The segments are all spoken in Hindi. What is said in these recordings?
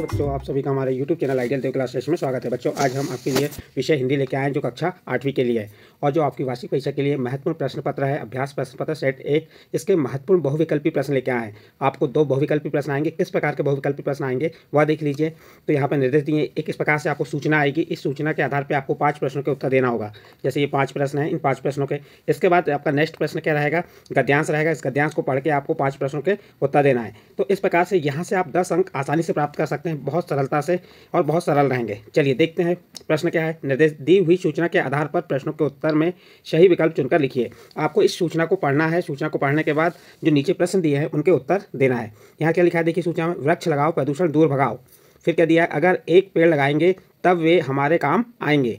बच्चों, आप सभी का हमारे YouTube channel ideal Dev classes में स्वागत है। बच्चों, आज हम आपके लिए विषय हिंदी लेके आए हैं जो कक्षा 8वीं के लिए है और जो आपकी वार्षिक परीक्षा के लिए महत्वपूर्ण प्रश्न पत्र है। अभ्यास प्रश्न पत्र सेट 1 इसके महत्वपूर्ण बहुविकल्पी प्रश्न लेके आए हैं। आपको 2 बहुविकल्पी प्रश्न आएंगे। किस प्रकार के बहुविकल्पी प्रश्न आएंगे वह देख लीजिए। तो यहाँ पर निर्देश दिए एक इस प्रकार से आपको सूचना आएगी। इस सूचना के आधार पर आपको 5 प्रश्नों के उत्तर देना होगा। जैसे ये 5 प्रश्न हैं, इन 5 प्रश्नों के इसके बाद आपका नेक्स्ट प्रश्न क्या रहेगा, गद्यांश रहेगा। इस गद्यांश को पढ़ के आपको 5 प्रश्नों के उत्तर देना है। तो इस प्रकार से यहाँ से आप 10 अंक आसानी से प्राप्त कर सकते हैं, बहुत सरलता से और बहुत सरल रहेंगे। चलिए देखते हैं प्रश्न क्या है। निर्देश दी हुई सूचना के आधार पर प्रश्नों के उत्तर में सही विकल्प चुनकर लिखिए। आपको इस सूचना को पढ़ना है। सूचना को पढ़ने के बाद जो नीचे प्रश्न दिए हैं उनके उत्तर देना है। यहाँ क्या लिखा है देखिए सूचना में, वृक्ष लगाओ प्रदूषण दूर भगाओ। फिर क्या दिया है, अगर एक पेड़ लगाएंगे तब वे हमारे काम आएंगे।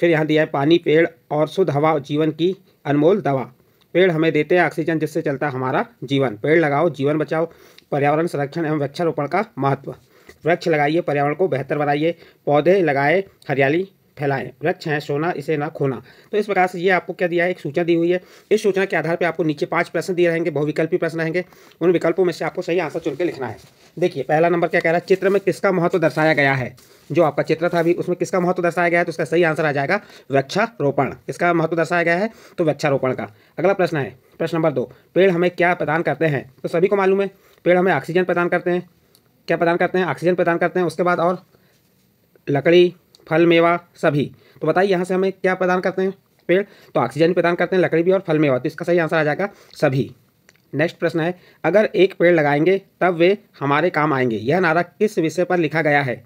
फिर यहाँ दिया है, पानी पेड़ और शुद्ध हवा जीवन की अनमोल दवा। पेड़ हमें देते हैं ऑक्सीजन जिससे चलता हमारा जीवन। पेड़ लगाओ जीवन बचाओ। पर्यावरण संरक्षण एवं वृक्षारोपण का महत्व। वृक्ष लगाइए पर्यावरण को बेहतर बनाइए। पौधे लगाए हरियाली फैलाएं। वृक्ष हैं सोना इसे ना खोना। तो इस प्रकार से ये आपको क्या दिया है, एक सूचना दी हुई है। इस सूचना के आधार पे आपको नीचे 5 प्रश्न दिए रहेंगे, बहुविकल्पी प्रश्न रहेंगे। उन विकल्पों में से आपको सही आंसर चुनकर लिखना है। देखिए पहला नंबर क्या कह रहा है, चित्र में किसका महत्व दर्शाया गया है। जो आपका चित्र था अभी उसमें किसका महत्व दर्शाया गया है, तो उसका सही आंसर आ जाएगा वृक्षारोपण। किसका महत्व दर्शाया गया है तो वृक्षारोपण का। अगला प्रश्न है प्रश्न नंबर 2, पेड़ हमें क्या प्रदान करते हैं। तो सभी को मालूम है पेड़ हमें ऑक्सीजन प्रदान करते हैं। क्या प्रदान करते हैं, ऑक्सीजन प्रदान करते हैं। उसके बाद और लकड़ी फल मेवा सभी। तो बताइए यहाँ से हमें क्या प्रदान करते हैं पेड़, तो ऑक्सीजन प्रदान करते हैं, लकड़ी भी और फल मेवा। तो इसका सही आंसर आ जाएगा सभी। नेक्स्ट प्रश्न है, अगर एक पेड़ लगाएंगे तब वे हमारे काम आएंगे। यह नारा किस विषय पर लिखा गया है।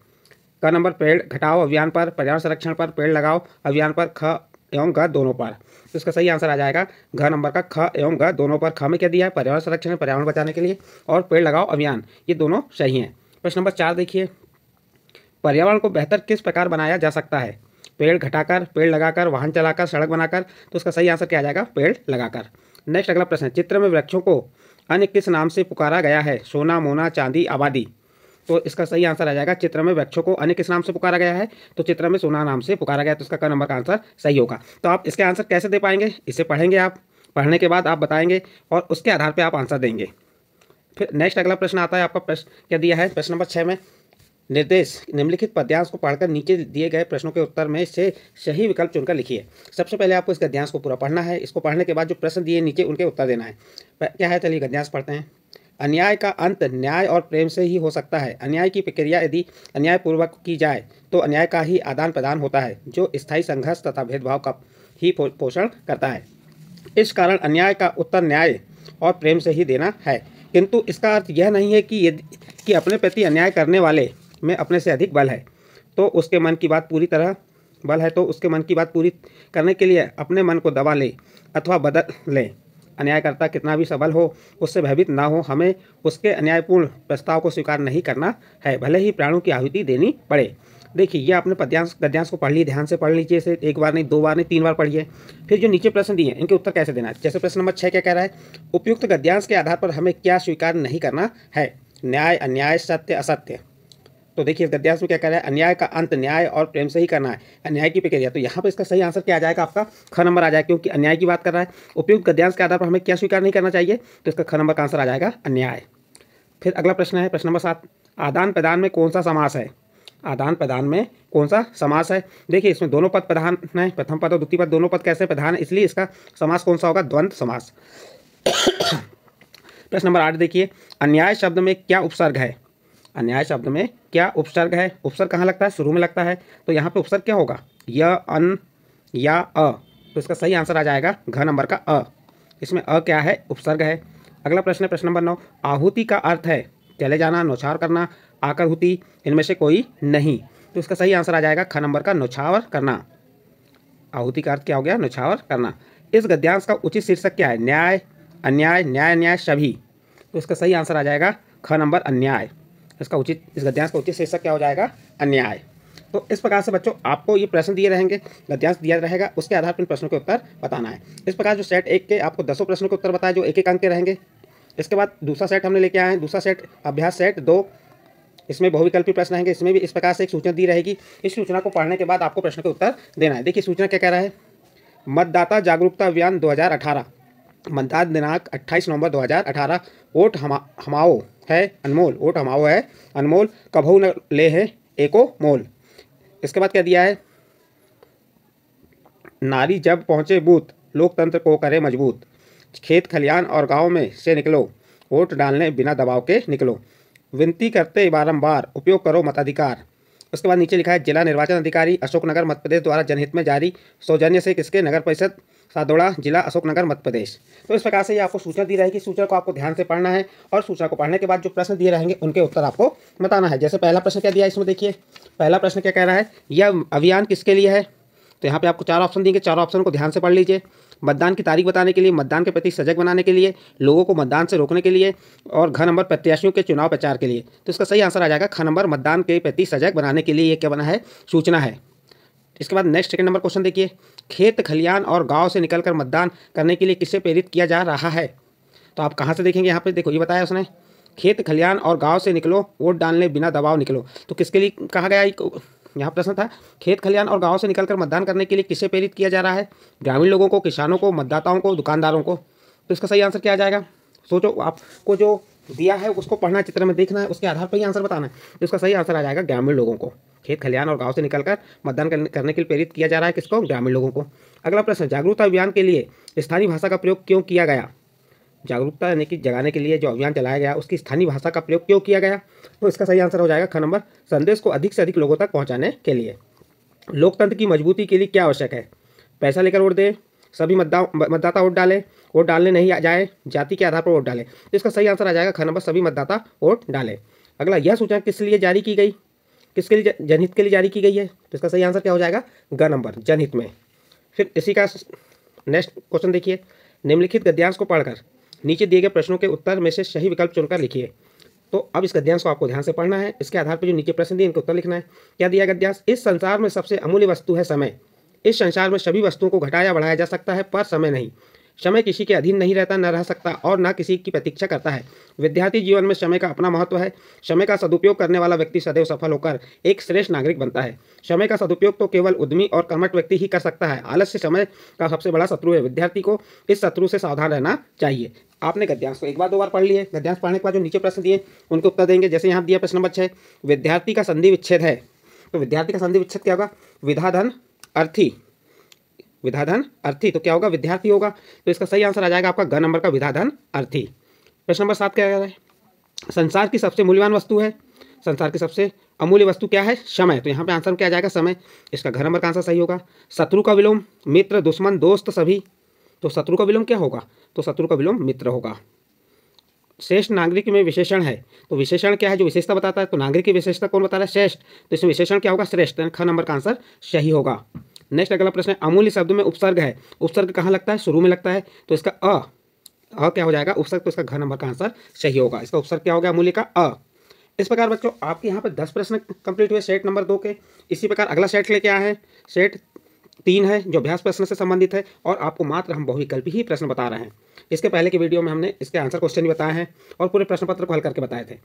क नंबर, पेड़ घटाओ अभियान पर, पर्यावरण संरक्षण पर, पेड़ लगाओ अभियान पर, ख एवं ग दोनों पर। तो इसका सही आंसर आ जाएगा घ नंबर का, ख एवं ग दोनों पर। ख में क्या दिया है, पर्यावरण संरक्षण, पर्यावरण बचाने के लिए, और पेड़ लगाओ अभियान, ये दोनों सही हैं। प्रश्न नंबर 4 देखिए, पर्यावरण को बेहतर किस प्रकार बनाया जा सकता है। पेड़ घटाकर, पेड़ लगाकर, वाहन चलाकर, सड़क बनाकर। तो इसका सही आंसर क्या आ जाएगा, पेड़ लगाकर। नेक्स्ट अगला प्रश्न है, चित्र में वृक्षों को अन्य किस नाम से पुकारा गया है। सोना मोना चांदी आबादी। तो इसका सही आंसर आ जाएगा, चित्र में वृक्षों को अन्य किस नाम से पुकारा गया है, तो चित्र में सोना नाम से पुकारा गया। तो इसका क नंबर का आंसर सही होगा। तो आप इसके आंसर कैसे दे पाएंगे, इसे पढ़ेंगे आप, पढ़ने के बाद आप बताएंगे और उसके आधार पर आप आंसर देंगे। फिर नेक्स्ट अगला प्रश्न आता है आपका, प्रश्न क्या दिया है प्रश्न नंबर 6 में, निर्देश निम्नलिखित पद्यांश को पढ़कर नीचे दिए गए प्रश्नों के उत्तर में से सही विकल्प चुनकर लिखिए। सबसे पहले आपको इस गद्यांश को पूरा पढ़ना है। इसको पढ़ने के बाद जो प्रश्न दिए नीचे उनके उत्तर देना है। क्या है, चलिए गद्यांश पढ़ते हैं। अन्याय का अंत न्याय और प्रेम से ही हो सकता है। अन्याय की प्रक्रिया यदि अन्यायपूर्वक की जाए तो अन्याय का ही आदान प्रदान होता है, जो स्थायी संघर्ष तथा भेदभाव का ही पोषण करता है। इस कारण अन्याय का उत्तर न्याय और प्रेम से ही देना है, किंतु इसका अर्थ यह नहीं है कि अपने प्रति अन्याय करने वाले में अपने से अधिक बल है तो उसके मन की बात पूरी तरह बल है तो उसके मन की बात पूरी करने के लिए अपने मन को दबा लें अथवा बदल लें। अन्यायकर्ता कितना भी सबल हो उससे भयभीत ना हो, हमें उसके अन्यायपूर्ण प्रस्ताव को स्वीकार नहीं करना है, भले ही प्राणों की आहुति देनी पड़े। देखिए ये आपने गद्यांश को पढ़ ली, ध्यान से पढ़ लीजिए, इसे एक बार नहीं, 2 बार नहीं, 3 बार पढ़िए। फिर जो नीचे प्रश्न दिए इनके उत्तर कैसे देना है। जैसे प्रश्न नंबर 6 क्या कह रहा है, उपयुक्त गद्यांश के आधार पर हमें क्या स्वीकार नहीं करना है, न्याय अन्याय सत्य असत्य। तो देखिए इस गद्यांश में क्या कह रहा है, अन्याय का अंत न्याय और प्रेम से ही करना है, अन्याय की प्रक्रिया। तो यहाँ पर इसका सही आंसर क्या आ जाएगा, आपका ख नंबर आ जाएगा, क्योंकि अन्याय की बात कर रहा है। उपयुक्त गद्यांश के आधार पर हमें क्या स्वीकार नहीं करना चाहिए, तो इसका ख नंबर का आंसर आ जाएगा अन्याय। फिर अगला प्रश्न है प्रश्न नंबर 7, आदान प्रदान में कौन सा समास है। आदान प्रदान में कौन सा समास है। देखिए इसमें दोनों पद प्रधान हैं, प्रथम पद और द्वितीय पद दोनों पद कैसे प्रधान है, इसलिए इसका समास कौन सा होगा, द्वंद्व समास। प्रश्न नंबर 8 देखिए, अन्याय शब्द में क्या उपसर्ग है। अन्याय शब्द में क्या उपसर्ग है। उपसर्ग कहाँ लगता है, शुरू में लगता है, तो यहाँ पे उपसर्ग क्या होगा, य अन या अ। तो इसका सही आंसर आ जाएगा घ नंबर का अ। इसमें अ क्या है, उपसर्ग है। अगला प्रश्न है प्रश्न नंबर 9, आहुति का अर्थ है चले जाना, नौछावर करना, आकर हुति, इनमें से कोई नहीं। तो इसका सही आंसर आ जाएगा ख नंबर का, नौछावर करना। आहुति का अर्थ क्या हो गया, नौछावर करना। इस गद्यांश का उचित शीर्षक क्या है, न्याय अन्याय न्याय न्याय सभी। तो इसका सही आंसर आ जाएगा ख नंबर अन्याय। इस गद्यांश का उचित शीर्षक क्या हो जाएगा, अन्याय। तो इस प्रकार से बच्चों आपको ये प्रश्न दिए रहेंगे, गद्यांश दिया रहेगा, उसके आधार पर इन प्रश्नों के उत्तर बताना है। इस प्रकार जो सेट 1 के आपको 10 प्रश्नों के उत्तर बताए जो एक एक अंक के रहेंगे। इसके बाद दूसरा सेट हमने लेके आए हैं, दूसरा सेट अभ्यास सेट 2, इसमें बहुविकल्पी प्रश्न रहेंगे। इसमें भी इस प्रकार से एक सूचना दी रहेगी। इस सूचना को पढ़ने के बाद आपको प्रश्न का उत्तर देना है। देखिए सूचना क्या कह रहा है, मतदाता जागरूकता अभियान 2018। मतदान दिनांक 28 नवंबर 2018। वोट हमाओ है अनमोल, वोट हमाओ है अनमोल, कभू न ले है एको मोल। इसके बाद क्या दिया है, नारी जब पहुँचे बूथ, लोकतंत्र को करे मजबूत, खेत खलियान और गांव में से निकलो, वोट डालने बिना दबाव के निकलो, विनती करते बारंबार उपयोग करो मताधिकार। उसके बाद नीचे लिखा है, जिला निर्वाचन अधिकारी अशोकनगर मध्य प्रदेश द्वारा जनहित में जारी सौजन्य से किसके नगर परिषद सादोड़ा जिला अशोकनगर मध्य प्रदेश। तो इस प्रकार से ये आपको सूचना दी रहेगी। सूचना को आपको ध्यान से पढ़ना है और सूचना को पढ़ने के बाद जो प्रश्न दिए रहेंगे उनके उत्तर आपको बताना है। जैसे पहला प्रश्न क्या दिया है, इसमें देखिए पहला प्रश्न क्या कह रहा है, यह अभियान किसके लिए है। तो यहाँ पे आपको चार ऑप्शन देंगे, चारों ऑप्शन को ध्यान से पढ़ लीजिए। मतदान की तारीख बताने के लिए, मतदान के प्रति सजग बनाने के लिए, लोगों को मतदान से रोकने के लिए, और घ नंबर प्रत्याशियों के चुनाव प्रचार के लिए। तो इसका सही आंसर आ जाएगा ख नंबर, मतदान के प्रति सजग बनाने के लिए ये क्या बना है, सूचना है। इसके बाद नेक्स्ट सेकंड नंबर क्वेश्चन देखिए, खेत खलियान और गाँव से निकलकर मतदान करने के लिए किससे प्रेरित किया जा रहा है। तो आप कहाँ से देखेंगे, यहाँ पर देखो ये बताया उसने, खेत खलियान और गाँव से निकलो, वोट डालने बिना दबाव निकलो। तो किसके लिए कहा गया, यहाँ प्रश्न था खेत खलियान और गांव से निकलकर मतदान करने के लिए किसे प्रेरित किया जा रहा है, ग्रामीण लोगों को, किसानों को, मतदाताओं को, दुकानदारों को। तो इसका सही आंसर क्या आ जाएगा, सोचो, आपको जो दिया है उसको पढ़ना, चित्र में देखना है, उसके आधार पर ही आंसर बताना है। तो इसका सही आंसर आ जाएगा ग्रामीण लोगों को, खेत खलियान और गाँव से निकलकर मतदान करने के लिए प्रेरित किया जा रहा है किसको, ग्रामीण लोगों को। अगला प्रश्न, जागरूकता अभियान के लिए स्थानीय भाषा का प्रयोग क्यों किया गया। जागरूकता यानी कि जगाने के लिए जो अभियान चलाया गया उसकी स्थानीय भाषा का प्रयोग क्यों किया गया। तो इसका सही आंसर हो जाएगा ख नंबर, संदेश को अधिक से अधिक लोगों तक पहुंचाने के लिए। लोकतंत्र की मजबूती के लिए क्या आवश्यक है, पैसा लेकर वोट दें, सभी मतदाता वोट डालें, वोट डालने नहीं जाए, जाति के आधार पर वोट डालें। तो इसका सही आंसर आ जाएगा ख नंबर, सभी मतदाता वोट डालें। अगला, यह सूचना किस लिए जारी की गई, किसके लिए, जनहित के लिए जारी की गई है। तो इसका सही आंसर क्या हो जाएगा ग नंबर, जनहित में। फिर इसी का नेक्स्ट क्वेश्चन देखिए, निम्नलिखित गद्यांश को पढ़कर नीचे दिए गए प्रश्नों के उत्तर में से सही विकल्प चुनकर लिखिए। तो अब इस गद्यांश को आपको ध्यान से पढ़ना है, इसके आधार पर जो नीचे प्रश्न दिए इनके उत्तर लिखना है। क्या दिया गद्यांश, इस संसार में सबसे अमूल्य वस्तु है समय, इस संसार में सभी वस्तुओं को घटाया बढ़ाया जा सकता है पर समय नहीं, समय किसी के अधीन नहीं रहता, न रह सकता और न किसी की प्रतीक्षा करता है। विद्यार्थी जीवन में समय का अपना महत्व है, समय का सदुपयोग करने वाला व्यक्ति सदैव सफल होकर एक श्रेष्ठ नागरिक बनता है। समय का सदुपयोग तो केवल उद्यमी और कर्मठ व्यक्ति ही कर सकता है, आलस्य समय का सबसे बड़ा शत्रु है, विद्यार्थी को इस शत्रु से सावधान रहना चाहिए। आपने गद्यांश को एक बार दो बार पढ़ लिए, गद्यांश पढ़ने के बाद जो नीचे प्रश्न दिए उनके उत्तर देंगे। जैसे यहाँ दिया प्रश्न नंबर 6, विद्यार्थी का संधि विच्छेद है। तो विद्यार्थी का संधि विच्छेद क्या होगा, विधाधन अर्थी, विधाधन अर्थी। तो क्या होगा, विद्यार्थी होगा। तो इसका सही आंसर आ जाएगा आपका ग नंबर का, विधाधन अर्थी। प्रश्न नंबर 7 क्या कह रहा है, संसार की सबसे मूल्यवान वस्तु है, संसार की सबसे अमूल्य वस्तु क्या है, समय। तो यहाँ पे आंसर क्या आ जाएगा, समय। इसका घ नंबर का आंसर सही होगा। शत्रु का विलोम मित्र, दुश्मन दोस्त सभी। तो शत्रु का विलोम क्या होगा, तो शत्रु का विलोम मित्र होगा। श्रेष्ठ नागरिक में विशेषण है, तो विशेषण क्या है, जो विशेषता बताता है। तो नागरिक की विशेषता कौन बता रहा है, श्रेष्ठ। तो इसमें विशेषण क्या होगा, श्रेष्ठ। ख नंबर का आंसर सही होगा। नेक्स्ट अगला प्रश्न है, अमूल्य शब्द में उपसर्ग है, उपसर्ग कहाँ लगता है, शुरू में लगता है। तो इसका अ क्या हो जाएगा, उपसर्ग। तो इसका घ नंबर का आंसर सही होगा। इसका उपसर्ग क्या हो गया, अमूल्य का अ। इस प्रकार बच्चों आपके यहाँ पर 10 प्रश्न कंप्लीट हुए सेट नंबर 2 के। इसी प्रकार अगला सेट लेके आए हैं, सेट 3 है जो अभ्यास प्रश्न से संबंधित है, और आपको मात्र हम बहुविकल्पी ही प्रश्न बता रहे हैं। इसके पहले के वीडियो में हमने इसके आंसर क्वेश्चन भी बताए हैं और पूरे प्रश्न पत्र को हल करके बताए थे।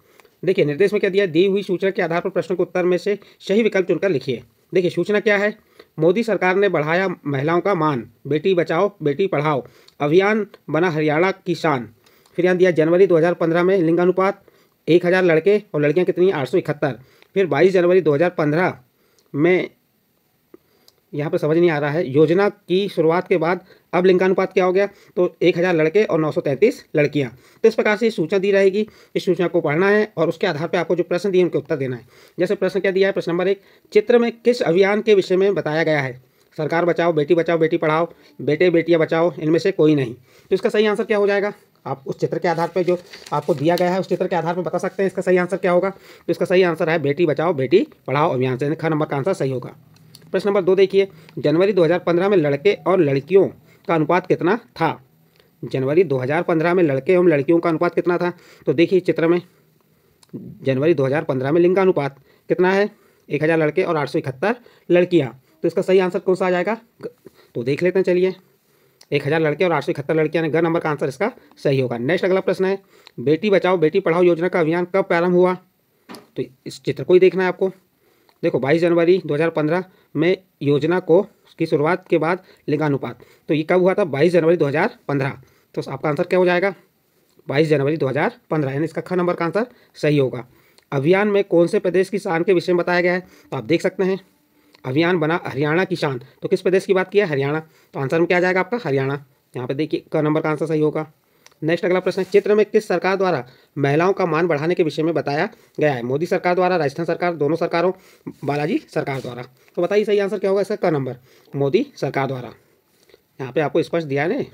देखिए निर्देश में क्या दिया, दी हुई सूचना के आधार पर प्रश्नों के उत्तर में से सही विकल्प चुनकर लिखिए। देखिए सूचना क्या है, मोदी सरकार ने बढ़ाया महिलाओं का मान, बेटी बचाओ बेटी पढ़ाओ अभियान बना हरियाणा की शान। फिर यहाँ दिया, जनवरी 2015 में लिंगानुपात 1000 लड़के और लड़कियाँ कितनी, 871। फिर 22 जनवरी 2015 में, यहाँ पर समझ नहीं आ रहा है, योजना की शुरुआत के बाद अब लिंगानुपात क्या हो गया, तो 1000 लड़के और 933 लड़कियाँ। तो इस प्रकार से सूचना दी रहेगी, इस सूचना को पढ़ना है और उसके आधार पर आपको जो प्रश्न दिए उनके उत्तर देना है। जैसे प्रश्न क्या दिया है, प्रश्न नंबर 1, चित्र में किस अभियान के विषय में बताया गया है, सरकार बचाओ बेटी पढ़ाओ, बेटे बेटियाँ बचाओ, इनमें से कोई नहीं। तो इसका सही आंसर क्या हो जाएगा, आप उस चित्र के आधार पर जो आपको दिया गया है उस चित्र के आधार पर बता सकते हैं इसका सही आंसर क्या होगा। तो इसका सही आंसर है बेटी बचाओ बेटी पढ़ाओ अभियान से, ख नंबर का आंसर सही होगा। प्रश्न नंबर 2 देखिए, जनवरी 2015 में लड़के और लड़कियों का अनुपात कितना था, जनवरी 2015 में लड़के एवं लड़कियों का अनुपात कितना था। तो देखिए चित्र में, जनवरी 2015 में लिंगानुपात कितना है, 1000 लड़के और 871 लड़कियां। तो इसका सही आंसर कौन सा आ जाएगा, तो देख लेते हैं चलिए, 1000 लड़के और 871 लड़कियाँ ने, ग नंबर का आंसर इसका सही होगा। नेक्स्ट अगला प्रश्न है, बेटी बचाओ बेटी पढ़ाओ योजना का अभियान कब प्रारंभ हुआ। तो इस चित्र को ही देखना है आपको। देखो 22 जनवरी 2015 में योजना को की शुरुआत के बाद लिंगानुपात, तो ये कब हुआ था, 22 जनवरी 2015। तो आपका आंसर क्या हो जाएगा 22 जनवरी 2015 यानी इसका ख नंबर का आंसर सही होगा। अभियान में कौन से प्रदेश की शान के विषय में बताया गया है तो आप देख सकते हैं अभियान बना हरियाणा की शान, तो किस प्रदेश की बात किया हरियाणा, तो आंसर में क्या आ जाएगा आपका हरियाणा। यहाँ पे देखिए क नंबर का आंसर सही होगा। नेक्स्ट अगला प्रश्न है चित्र में किस सरकार द्वारा महिलाओं का मान बढ़ाने के विषय में बताया गया है, मोदी सरकार द्वारा, राजस्थान सरकार, दोनों सरकारों, बालाजी सरकार द्वारा, तो बताइए सही आंसर क्या होगा इसका क नंबर मोदी सरकार द्वारा। यहाँ पे आपको स्पष्ट दिया है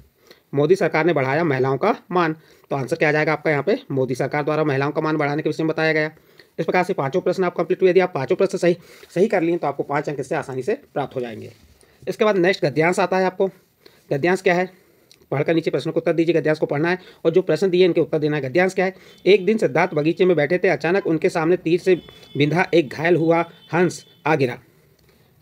मोदी सरकार ने बढ़ाया महिलाओं का मान, तो आंसर क्या आ जाएगा आपका यहाँ पे मोदी सरकार द्वारा महिलाओं का मान बढ़ाने के विषय में बताया गया। इस प्रकार से पांचों प्रश्न आप कंप्लीट हुए, यदि आप पांचों प्रश्न सही कर लिए तो आपको 5 अंक इससे आसानी से प्राप्त हो जाएंगे। इसके बाद नेक्स्ट गद्यांश आता है, आपको गद्यांश क्या है पढ़कर नीचे प्रश्नों को उत्तर दीजिए, गद्यांश को पढ़ना है और जो प्रश्न दिए इनके उत्तर देना है। गद्यांश क्या है, एक दिन सिद्धार्थ बगीचे में बैठे थे, अचानक उनके सामने तीर से बिंधा एक घायल हुआ हंस आ गिरा,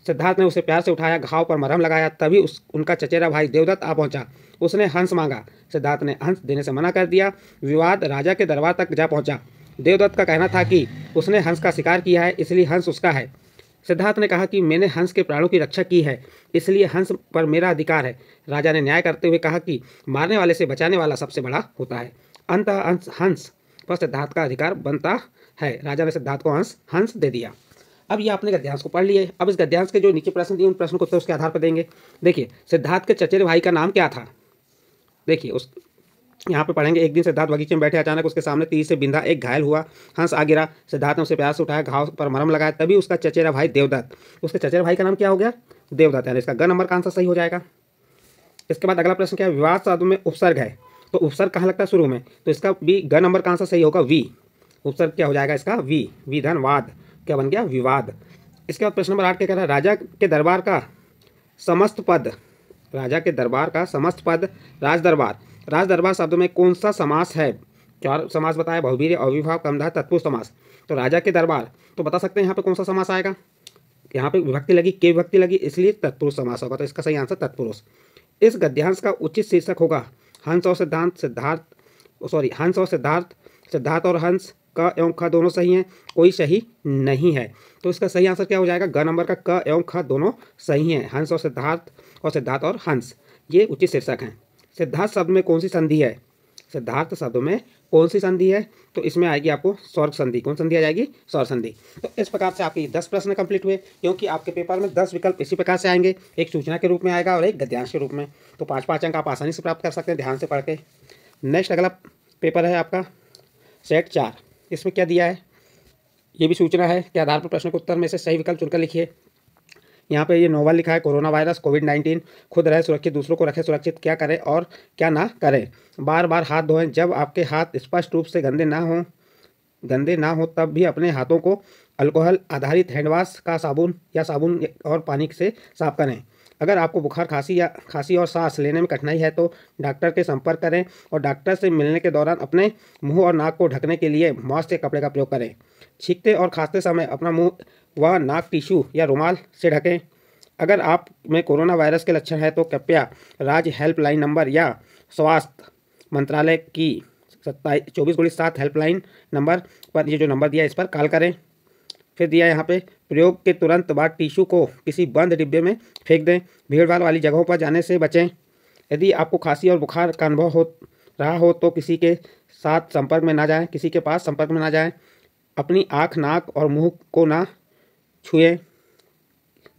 सिद्धार्थ ने उसे प्यार से उठाया, घाव पर मरहम लगाया, तभी उनका चचेरा भाई देवदत्त आ पहुंचा, उसने हंस मांगा, सिद्धार्थ ने हंस देने से मना कर दिया, विवाद राजा के दरबार तक जा पहुंचा, देवदत्त का कहना था कि उसने हंस का शिकार किया है इसलिए हंस उसका है, सिद्धार्थ ने कहा कि मैंने हंस के प्राणों की रक्षा की है इसलिए हंस पर मेरा अधिकार है, राजा ने न्याय करते हुए कहा कि मारने वाले से बचाने वाला सबसे बड़ा होता है, अंततः हंस पर सिद्धार्थ का अधिकार बनता है, राजा ने सिद्धार्थ को हंस दे दिया। अब ये आपने गद्यांश को पढ़ लिए, अब इस गद्यांश के जो नीचे प्रश्न दिए उन प्रश्नों को तो उसके आधार पर देंगे। देखिए सिद्धार्थ के चचेरे भाई का नाम क्या था, देखिए उस यहाँ पे पढ़ेंगे, एक दिन सिद्धार्थ बगीचे में बैठे, अचानक उसके सामने तीर से बिंधा एक घायल हुआ हंस आ गिरा, सिद्धार्थ ने उसे प्यार से उठाया, घाव पर मरहम लगाया, तभी उसका चचेरा भाई देवदत्त, उसके चचेरा भाई का नाम क्या हो गया देवदत्त, यानी इसका ग नंबर का आंसर सही हो जाएगा। इसके बाद अगला प्रश्न क्या है, विवाद शब्द में उपसर्ग है, तो उपसर्ग कहाँ लगता है शुरू में, तो इसका भी ग नंबर का आंसर सही होगा वी, उपसर्ग क्या हो जाएगा इसका वी, विधनवाद क्या बन गया विवाद। इसके बाद प्रश्न नंबर 8 क्या कह रहा है, राजा के दरबार का समस्त पद, राजा के दरबार का समस्त पद राजदरबार, राजदरबार शब्द में कौन सा समास है, 4 समास बताया, बहुवीर्य, अविभाव, कमधा, तत्पुरुष समास, तो राजा के दरबार तो बता सकते हैं यहाँ पे कौन सा समास आएगा, यहाँ पे विभक्ति लगी, के विभक्ति लगी इसलिए तत्पुरुष समास होगा, तो इसका सही आंसर तत्पुरुष। इस गद्यांश का उचित शीर्षक होगा हंस और सिद्धांत, हंस और सिद्धार्थ, सिद्धार्थ और हंस, क एवं ख दोनों सही हैं, कोई सही नहीं है, तो इसका सही आंसर क्या हो जाएगा ग नंबर का क एवं ख दोनों सही हैं, हंस और सिद्धार्थ और सिद्धार्थ और हंस, ये उचित शीर्षक हैं। सिद्धार्थ शब्द में कौन सी संधि है, सिद्धार्थ शब्द में कौन सी संधि है, तो इसमें आएगी आपको स्वर संधि, कौन संधि आ जाएगी स्वर संधि। तो इस प्रकार से आपके 10 प्रश्न कंप्लीट हुए, क्योंकि आपके पेपर में 10 विकल्प इसी प्रकार से आएंगे, एक सूचना के रूप में आएगा और एक गद्यांश के रूप में, तो 5-5 अंक आप आसानी से प्राप्त कर सकते हैं ध्यान से पढ़ के। नेक्स्ट अगला पेपर है आपका सेट 4, इसमें क्या दिया है, ये भी सूचना है के आधार पर प्रश्न के उत्तर में से सही विकल्प चुनकर लिखिए। यहाँ पे ये नोवेल लिखा है, कोरोना वायरस, कोविड-19, खुद रहे सुरक्षित, दूसरों को रखें सुरक्षित, क्या करें और क्या ना करें, बार बार हाथ धोएं, जब आपके हाथ स्पष्ट रूप से गंदे ना हो तब भी अपने हाथों को अल्कोहल आधारित हैंडवाश का साबुन और पानी से साफ करें, अगर आपको बुखार, खांसी और सांस लेने में कठिनाई है तो डॉक्टर के संपर्क करें और डॉक्टर से मिलने के दौरान अपने मुंह और नाक को ढकने के लिए मॉइस्चर कपड़े का प्रयोग करें, छींकते और खांसते समय अपना मुंह व नाक टिश्यू या रुमाल से ढकें, अगर आप में कोरोना वायरस के लक्षण है तो कृपया राज्य हेल्पलाइन नंबर या स्वास्थ्य मंत्रालय की 24/7 हेल्पलाइन नंबर पर, ये जो नंबर दिया है इस पर कॉल करें। फिर दिया यहाँ पे, प्रयोग के तुरंत बाद टिश्यू को किसी बंद डिब्बे में फेंक दें, भीड़भाड़ वाली जगहों पर जाने से बचें, यदि आपको खांसी और बुखार का अनुभव हो रहा हो तो किसी के साथ संपर्क में ना जाएं, किसी के पास संपर्क में ना जाएं, अपनी आँख, नाक और मुंह को ना छुएं।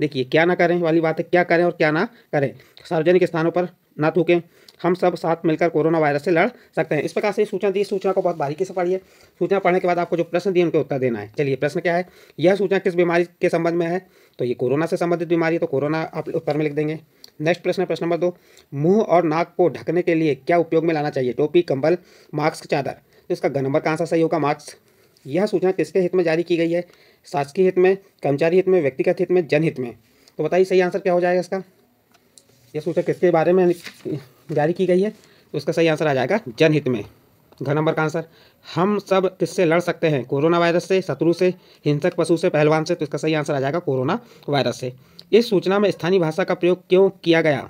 देखिए क्या ना करें वाली बात है, क्या करें और क्या ना करें, सार्वजनिक स्थानों पर ना थूकें, हम सब साथ मिलकर कोरोना वायरस से लड़ सकते हैं। इस प्रकार से सूचना दी, सूचना को बहुत बारीकी से पढ़िए, सूचना पढ़ने के बाद आपको जो प्रश्न दिए उनके उत्तर देना है। चलिए प्रश्न क्या है, यह सूचना किस बीमारी के संबंध में है, तो ये कोरोना से संबंधित बीमारी है, तो कोरोना आप उत्तर में लिख देंगे। नेक्स्ट प्रश्न है प्रश्न नंबर 2, मुँह और नाक को ढकने के लिए क्या उपयोग में लाना चाहिए, टोपी, कंबल, मास्क, चादर, तो इसका ग नंबर का आंसर सही होगा मास्क। यह सूचना किसके हित में जारी की गई है, शासकीय हित में, कर्मचारी हित में, व्यक्तिगत हित में, जनहित में, तो बताइए सही आंसर क्या हो जाएगा इसका, यह सूचना किसके बारे में जारी की गई है, तो उसका सही आंसर आ जाएगा जनहित में, घ नंबर का आंसर। हम सब किससे लड़ सकते हैं, कोरोना वायरस से, शत्रु से, हिंसक पशु से, पहलवान से, तो इसका सही आंसर आ जाएगा कोरोना वायरस से। इस सूचना में स्थानीय भाषा का प्रयोग क्यों किया गया,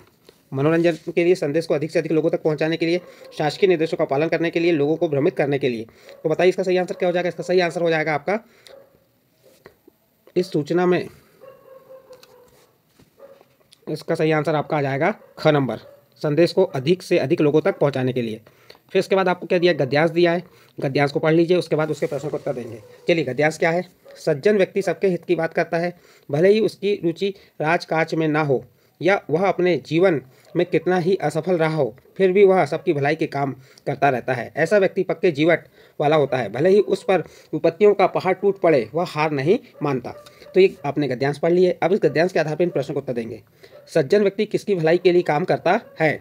मनोरंजन के लिए, संदेश को अधिक से अधिक लोगों तक पहुंचाने के लिए, शासकीय निर्देशों का पालन करने के लिए, लोगों को भ्रमित करने के लिए, तो बताइए इसका सही आंसर क्या हो जाएगा, इसका सही आंसर हो जाएगा आपका, इस सूचना में इसका सही आंसर आपका आ जाएगा ख नंबर, संदेश को अधिक से अधिक लोगों तक पहुंचाने के लिए। फिर उसके बाद आपको क्या दिया, गद्यांश दिया है, गद्यांश को पढ़ लीजिए, उसके बाद उसके प्रश्न को उत्तर देंगे। चलिए, गद्यांश क्या है? सज्जन व्यक्ति सबके हित की बात करता है, भले ही उसकी रुचि राजकाज में ना हो या वह अपने जीवन में कितना ही असफल रहा हो, फिर भी वह सबकी भलाई के काम करता रहता है। ऐसा व्यक्ति पक्के जीवट वाला होता है, भले ही उस पर विपत्तियों का पहाड़ टूट पड़े, वह हार नहीं मानता। तो ये आपने गद्यांश पढ़ लिए। अब इस गद्यांश के आधार पर इन प्रश्नों को उत्तर देंगे। सज्जन व्यक्ति किसकी भलाई के लिए काम करता है?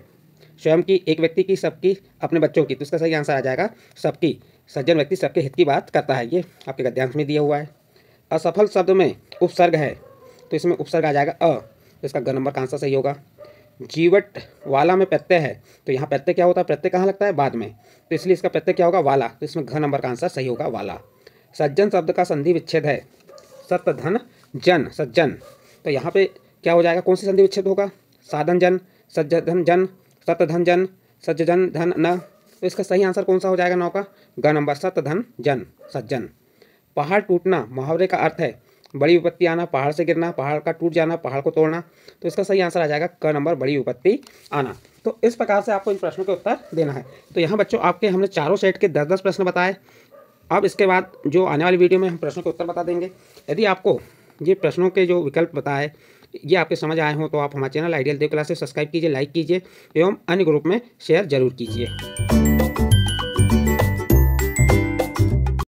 स्वयं की, एक व्यक्ति की, सबकी, अपने बच्चों की। तो इसका सही आंसर आ जाएगा सबकी। सज्जन व्यक्ति सबके हित की बात करता है, ये आपके गद्यांश में दिया हुआ है। असफल शब्द में उपसर्ग है, तो इसमें उपसर्ग आ जाएगा अ, इसका ग नंबर का आंसर सही होगा। जीवट वाला में प्रत्यय है, तो यहाँ प्रत्यय क्या होता है, प्रत्यय कहाँ लगता है, बाद में, तो इसलिए इसका प्रत्यय क्या होगा, वाला, तो इसमें घ नंबर का आंसर सही होगा, वाला। सज्जन शब्द का संधि विच्छेद है, सत धन जन, सज्जन, तो यहाँ पे क्या हो जाएगा, कौन सी संधि विच्छेद होगा, साधन जन, सज्जन जन, सत धन जन, सज्जन धन न, तो इसका सही आंसर कौन सा हो जाएगा, नौ का ग नंबर, सत धन जन, सज्जन। पहाड़ टूटना मुहावरे का अर्थ है बड़ी विपत्ति आना, पहाड़ से गिरना, पहाड़ का टूट जाना, पहाड़ को तोड़ना, तो इसका सही आंसर आ जाएगा क नंबर, बड़ी विपत्ति आना। तो इस प्रकार से आपको इन प्रश्नों के उत्तर देना है। तो यहाँ बच्चों आपके हमने चारों सेट के 10-10 प्रश्न बताए। अब इसके बाद जो आने वाली वीडियो में हम प्रश्नों के उत्तर बता देंगे। यदि आपको ये प्रश्नों के जो विकल्प बताए ये आपके समझ आए हों तो आप हमारे channel ideal Dev classes subscribe कीजिए, लाइक कीजिए एवं अन्य ग्रुप में शेयर जरूर कीजिए।